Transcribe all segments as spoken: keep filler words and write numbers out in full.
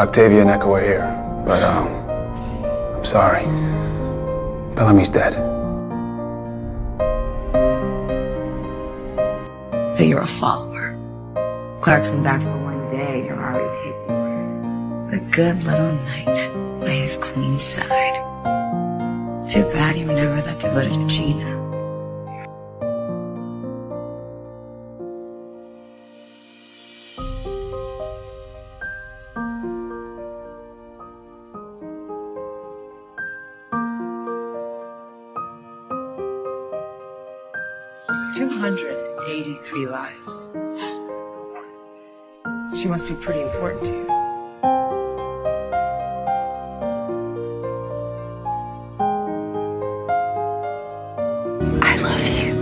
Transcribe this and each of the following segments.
Octavia and Echo are here, but um, I'm sorry. Bellamy's dead. So you're a follower. Clarke's been back for one day. You're already hidden. A good little knight by his queen's side. Too bad you were never that devoted to Gina. two hundred eighty-three lives. She must be pretty important to you. I love you.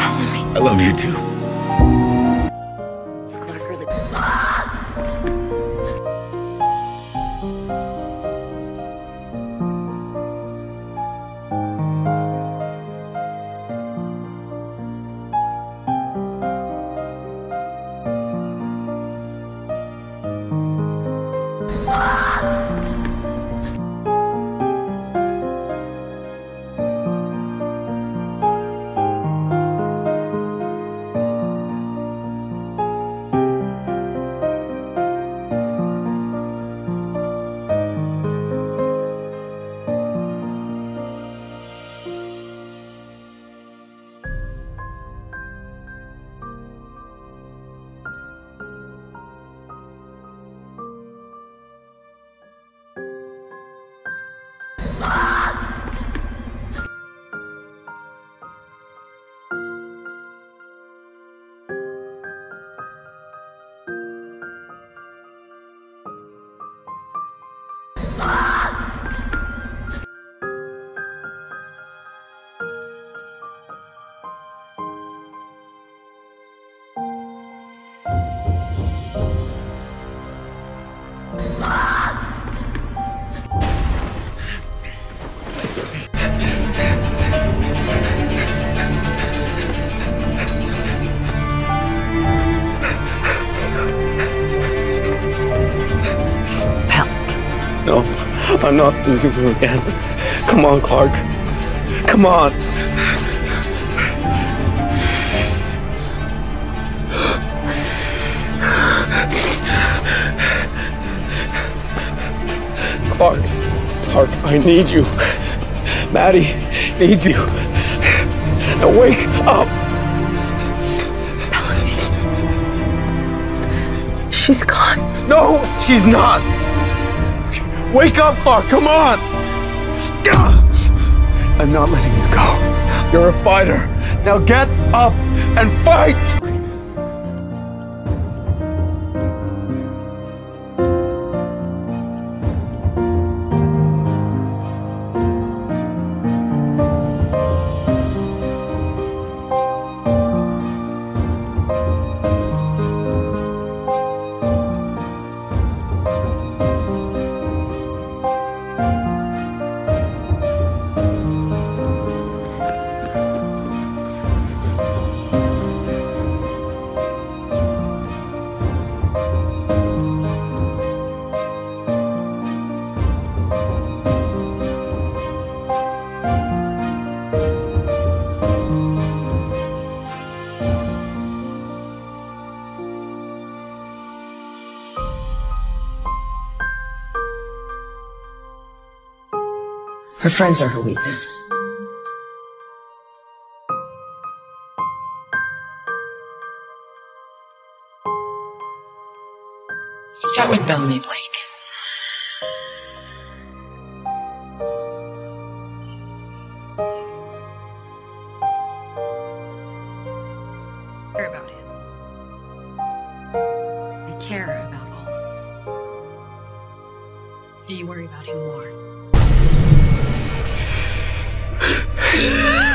Follow me. I love you too. It's Clarke really. No, I'm not losing you again. Come on, Clarke. Come on. Clarke, Clarke, I need you. Maddie needs you. Now wake up. Bellamy. She's gone. No, she's not. Wake up, Clarke, come on! I'm not letting you go. You're a fighter. Now get up and fight! Her friends are her weakness. Start with Bellamy Blake. I care about him. I care about all. Do you worry about him more? Yeah.